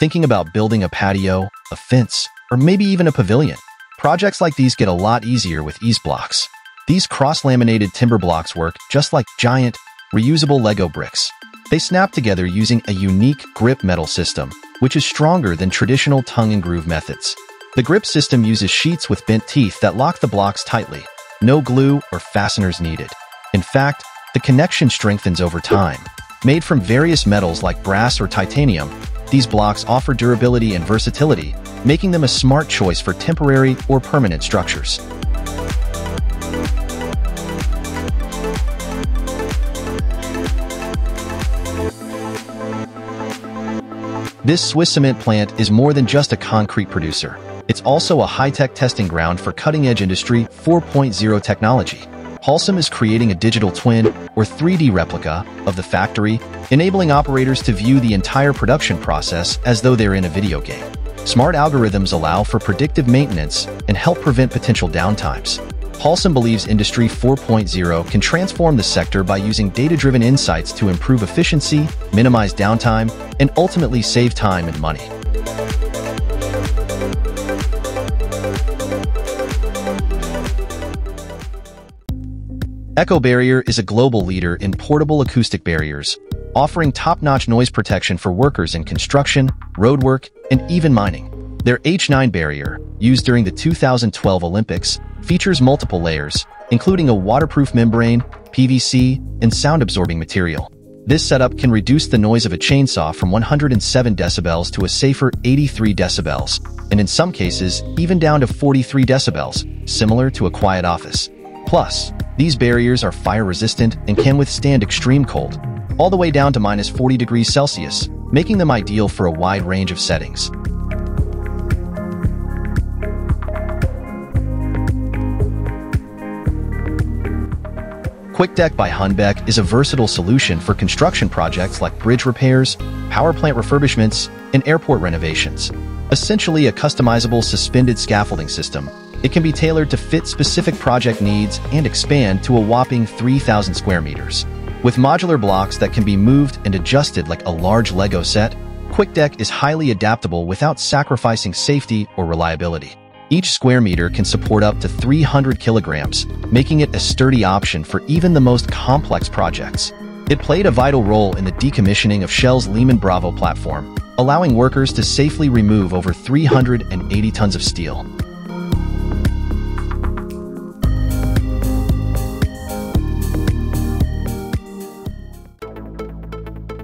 Thinking about building a patio, a fence, or maybe even a pavilion? Projects like these get a lot easier with EZBLOCKS. These cross-laminated timber blocks work just like giant, reusable Lego bricks. They snap together using a unique grip metal system, which is stronger than traditional tongue and groove methods. The grip system uses sheets with bent teeth that lock the blocks tightly. No glue or fasteners needed. In fact, the connection strengthens over time. Made from various metals like brass or titanium, these blocks offer durability and versatility, making them a smart choice for temporary or permanent structures. This Swiss cement plant is more than just a concrete producer. It's also a high-tech testing ground for cutting-edge Industry 4.0 technology. Holcim is creating a digital twin, or 3D replica, of the factory, enabling operators to view the entire production process as though they're in a video game. Smart algorithms allow for predictive maintenance and help prevent potential downtimes. Holcim believes Industry 4.0 can transform the sector by using data-driven insights to improve efficiency, minimize downtime, and ultimately save time and money. Echo Barrier is a global leader in portable acoustic barriers, offering top-notch noise protection for workers in construction, roadwork, and even mining. Their H9 barrier, used during the 2012 Olympics, features multiple layers, including a waterproof membrane, PVC, and sound-absorbing material. This setup can reduce the noise of a chainsaw from 107 decibels to a safer 83 decibels, and in some cases, even down to 43 decibels, similar to a quiet office. Plus, these barriers are fire-resistant and can withstand extreme cold, all the way down to minus 40 degrees Celsius, making them ideal for a wide range of settings. QuikDeck by Hünnebeck is a versatile solution for construction projects like bridge repairs, power plant refurbishments, and airport renovations. Essentially a customizable suspended scaffolding system, it can be tailored to fit specific project needs and expand to a whopping 3,000 square meters. With modular blocks that can be moved and adjusted like a large Lego set, QuikDeck is highly adaptable without sacrificing safety or reliability. Each square meter can support up to 300 kilograms, making it a sturdy option for even the most complex projects. It played a vital role in the decommissioning of Shell's Lehman Bravo platform, allowing workers to safely remove over 380 tons of steel.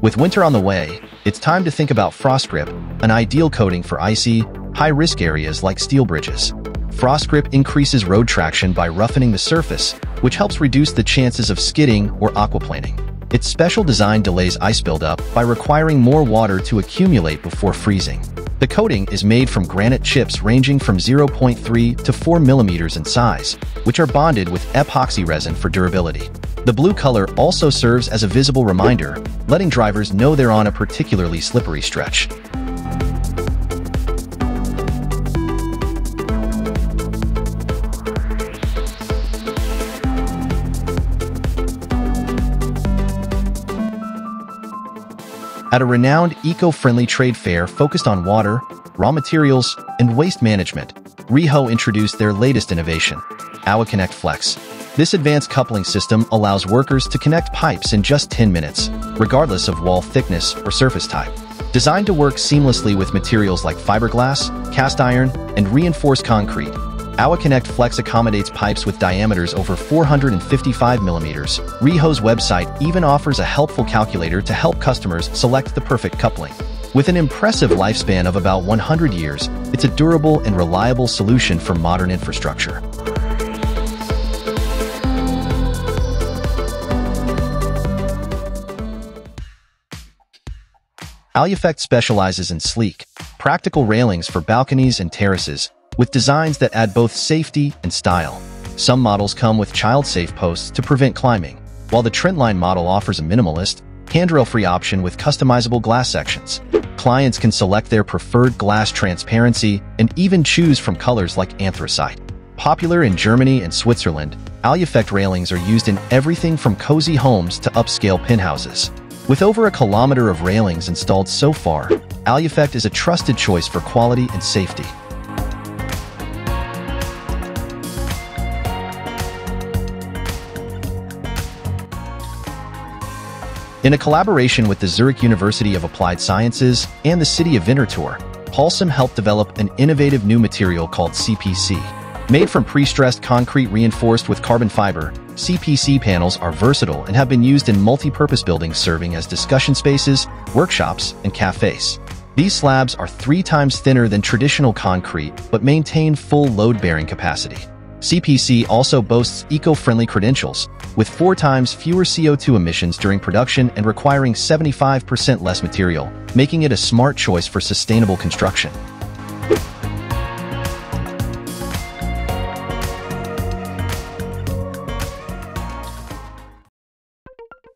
With winter on the way, it's time to think about FrostGrip, an ideal coating for icy, high-risk areas like steel bridges. FrostGrip increases road traction by roughening the surface, which helps reduce the chances of skidding or aquaplaning. Its special design delays ice buildup by requiring more water to accumulate before freezing. The coating is made from granite chips ranging from 0.3 to 4 millimeters in size, which are bonded with epoxy resin for durability. The blue color also serves as a visible reminder, letting drivers know they're on a particularly slippery stretch. At a renowned eco-friendly trade fair focused on water, raw materials, and waste management, Rehau introduced their latest innovation, AWACONNECT Flex. This advanced coupling system allows workers to connect pipes in just 10 minutes, regardless of wall thickness or surface type. Designed to work seamlessly with materials like fiberglass, cast iron, and reinforced concrete, AWACONNECT Flex accommodates pipes with diameters over 455 millimeters. Rehau's website even offers a helpful calculator to help customers select the perfect coupling. With an impressive lifespan of about 100 years, it's a durable and reliable solution for modern infrastructure. ALUFEKT specializes in sleek, practical railings for balconies and terraces, with designs that add both safety and style. Some models come with child-safe posts to prevent climbing, while the Trendline model offers a minimalist, handrail-free option with customizable glass sections. Clients can select their preferred glass transparency and even choose from colors like anthracite. Popular in Germany and Switzerland, ALUFEKT railings are used in everything from cozy homes to upscale penthouses. With over a kilometer of railings installed so far, ALUFEKT is a trusted choice for quality and safety. In a collaboration with the Zurich University of Applied Sciences and the City of Winterthur, Holcim helped develop an innovative new material called CPC. Made from pre-stressed concrete reinforced with carbon fiber, CPC panels are versatile and have been used in multi-purpose buildings serving as discussion spaces, workshops, and cafes. These slabs are 3 times thinner than traditional concrete but maintain full load-bearing capacity. CPC also boasts eco-friendly credentials, with 4 times fewer CO2 emissions during production and requiring 75% less material, making it a smart choice for sustainable construction.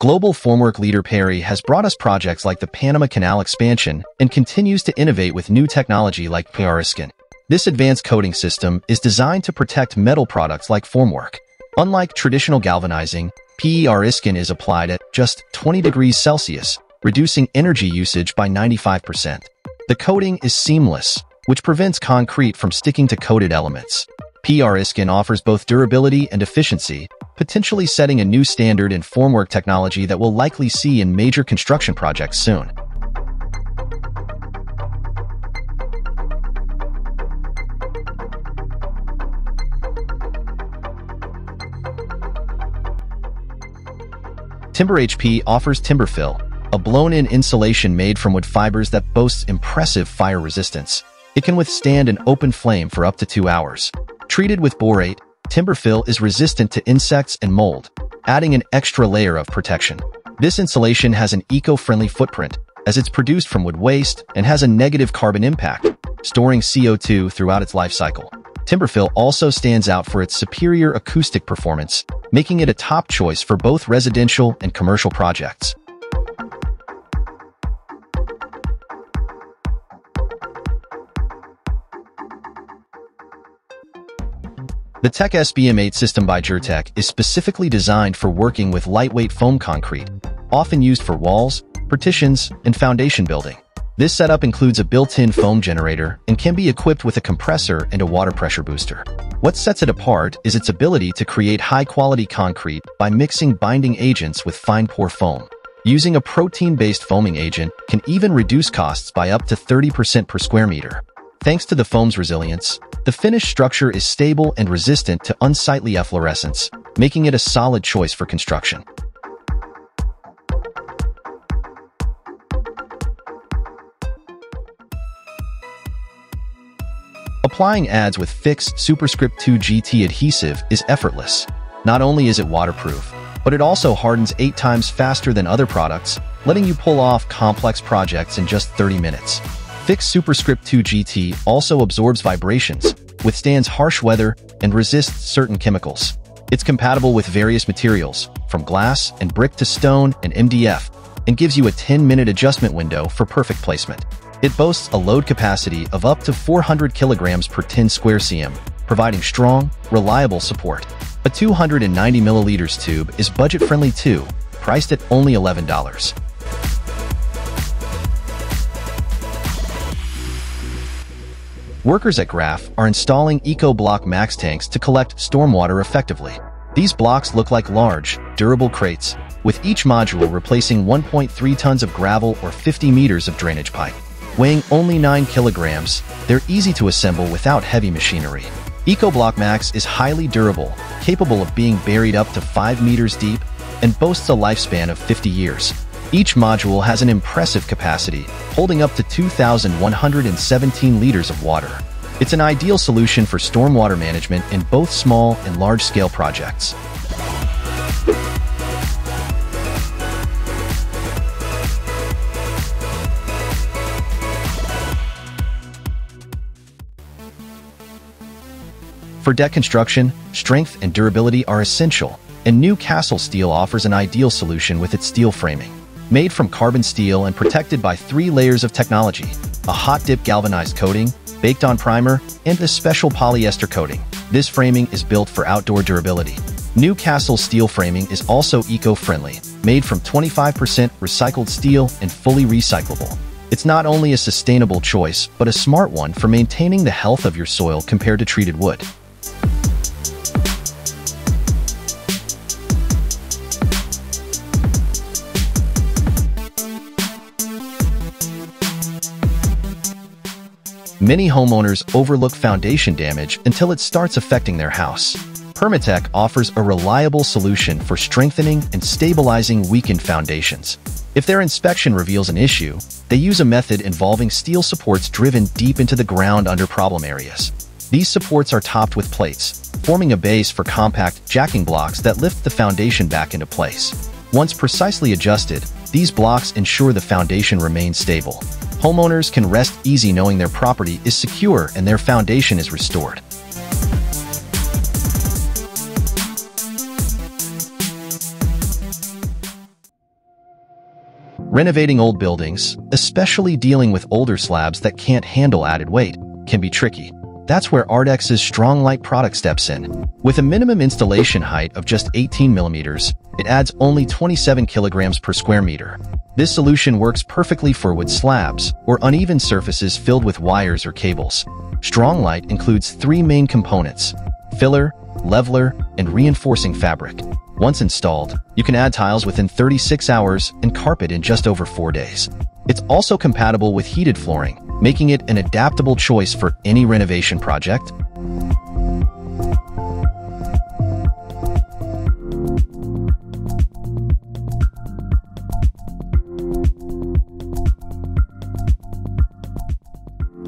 Global formwork leader Perry has brought us projects like the Panama Canal expansion and continues to innovate with new technology like PERIskin. This advanced coating system is designed to protect metal products like formwork. Unlike traditional galvanizing, PERIskin is applied at just 20 degrees Celsius, reducing energy usage by 95%. The coating is seamless, which prevents concrete from sticking to coated elements. PERIskin offers both durability and efficiency, potentially setting a new standard in formwork technology that we'll likely see in major construction projects soon. TimberHP offers TimberFill, a blown-in insulation made from wood fibers that boasts impressive fire resistance. It can withstand an open flame for up to 2 hours. Treated with borate, TimberFill is resistant to insects and mold, adding an extra layer of protection. This insulation has an eco-friendly footprint, as it's produced from wood waste and has a negative carbon impact, storing CO2 throughout its life cycle. TimberFill also stands out for its superior acoustic performance, making it a top choice for both residential and commercial projects. The Tech SBM-8 system by Gertek is specifically designed for working with lightweight foam concrete, often used for walls, partitions, and foundation building. This setup includes a built-in foam generator and can be equipped with a compressor and a water pressure booster. What sets it apart is its ability to create high-quality concrete by mixing binding agents with fine-pour foam. Using a protein-based foaming agent can even reduce costs by up to 30% per square meter. Thanks to the foam's resilience, the finished structure is stable and resistant to unsightly efflorescence, making it a solid choice for construction. Applying ads with Fix² GT adhesive is effortless. Not only is it waterproof, but it also hardens 8 times faster than other products, letting you pull off complex projects in just 30 minutes. Fix² GT also absorbs vibrations, withstands harsh weather, and resists certain chemicals. It's compatible with various materials, from glass and brick to stone and MDF, and gives you a 10-minute adjustment window for perfect placement. It boasts a load capacity of up to 400 kilograms per 10 square cm, providing strong, reliable support. A 290 milliliters tube is budget-friendly too, priced at only $11. Workers at Graf are installing EcoBloc Max tanks to collect stormwater effectively. These blocks look like large, durable crates, with each module replacing 1.3 tons of gravel or 50 meters of drainage pipe. Weighing only 9 kilograms, they're easy to assemble without heavy machinery. EcoBloc Max is highly durable, capable of being buried up to 5 meters deep, and boasts a lifespan of 50 years. Each module has an impressive capacity, holding up to 2,117 liters of water. It's an ideal solution for stormwater management in both small and large-scale projects. For deck construction, strength and durability are essential, and Newcastle Steel offers an ideal solution with its steel framing. Made from carbon steel and protected by 3 layers of technology, a hot-dip galvanized coating, baked-on primer, and a special polyester coating, this framing is built for outdoor durability. Newcastle Steel framing is also eco-friendly, made from 25% recycled steel and fully recyclable. It's not only a sustainable choice, but a smart one for maintaining the health of your soil compared to treated wood. Many homeowners overlook foundation damage until it starts affecting their house. Permatech offers a reliable solution for strengthening and stabilizing weakened foundations. If their inspection reveals an issue, they use a method involving steel supports driven deep into the ground under problem areas. These supports are topped with plates, forming a base for compact jacking blocks that lift the foundation back into place. Once precisely adjusted, these blocks ensure the foundation remains stable. Homeowners can rest easy knowing their property is secure and their foundation is restored. Renovating old buildings, especially dealing with older slabs that can't handle added weight, can be tricky. That's where Ardex's STRONGLITE product steps in. With a minimum installation height of just 18 millimeters, it adds only 27 kilograms per square meter. This solution works perfectly for wood slabs or uneven surfaces filled with wires or cables. STRONGLITE includes three main components: filler, leveler, and reinforcing fabric. Once installed, you can add tiles within 36 hours and carpet in just over 4 days. It's also compatible with heated flooring, making it an adaptable choice for any renovation project.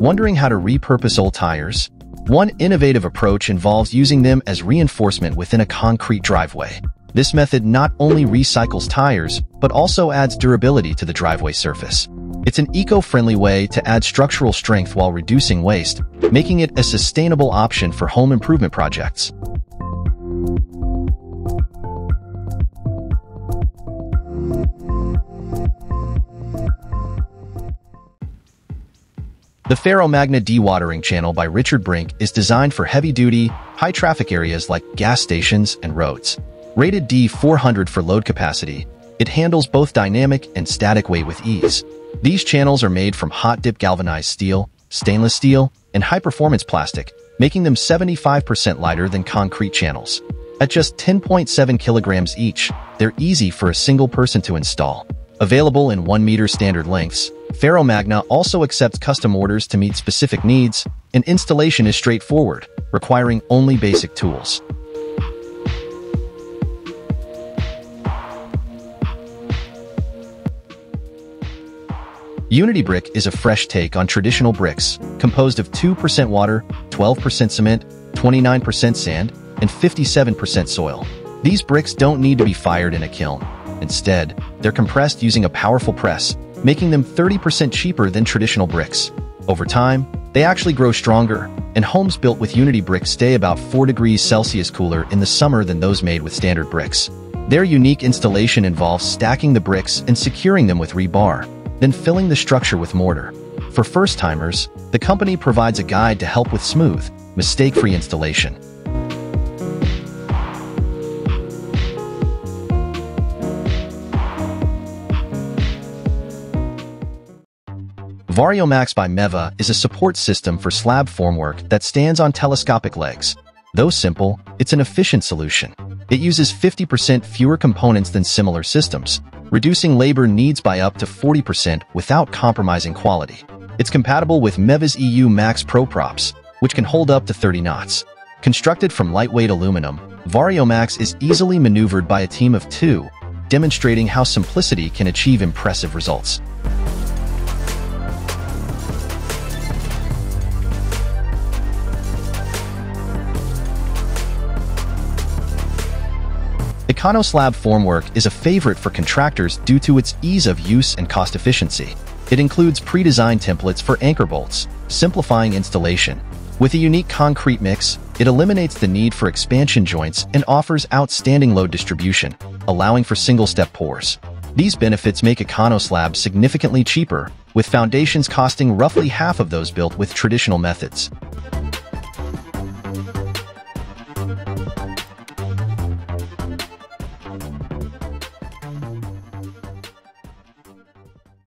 Wondering how to repurpose old tires? One innovative approach involves using them as reinforcement within a concrete driveway. This method not only recycles tires, but also adds durability to the driveway surface. It's an eco-friendly way to add structural strength while reducing waste, making it a sustainable option for home improvement projects. The Ferro Magna Dewatering Channel by Richard Brink is designed for heavy-duty, high-traffic areas like gas stations and roads. Rated D400 for load capacity, it handles both dynamic and static weight with ease. These channels are made from hot-dip galvanized steel, stainless steel, and high-performance plastic, making them 75% lighter than concrete channels. At just 10.7 kilograms each, they're easy for a single person to install. Available in 1 meter standard lengths, Ferro Magna also accepts custom orders to meet specific needs, and installation is straightforward, requiring only basic tools. Uniti Brick is a fresh take on traditional bricks, composed of 2% water, 12% cement, 29% sand, and 57% soil. These bricks don't need to be fired in a kiln. Instead, they're compressed using a powerful press, making them 30% cheaper than traditional bricks. Over time, they actually grow stronger, and homes built with Uniti Brick stay about 4 degrees Celsius cooler in the summer than those made with standard bricks. Their unique installation involves stacking the bricks and securing them with rebar, then filling the structure with mortar. For first-timers, the company provides a guide to help with smooth, mistake-free installation. VarioMax by Meva is a support system for slab formwork that stands on telescopic legs. Though simple, it's an efficient solution. It uses 50% fewer components than similar systems, reducing labor needs by up to 40% without compromising quality. It's compatible with Meva's EU Max Pro Props, which can hold up to 30 knots. Constructed from lightweight aluminum, VarioMax is easily maneuvered by a team of 2, demonstrating how simplicity can achieve impressive results. Econo-Slab formwork is a favorite for contractors due to its ease of use and cost efficiency. It includes pre-designed templates for anchor bolts, simplifying installation. With a unique concrete mix, it eliminates the need for expansion joints and offers outstanding load distribution, allowing for single-step pours. These benefits make Econo-Slab significantly cheaper, with foundations costing roughly half of those built with traditional methods.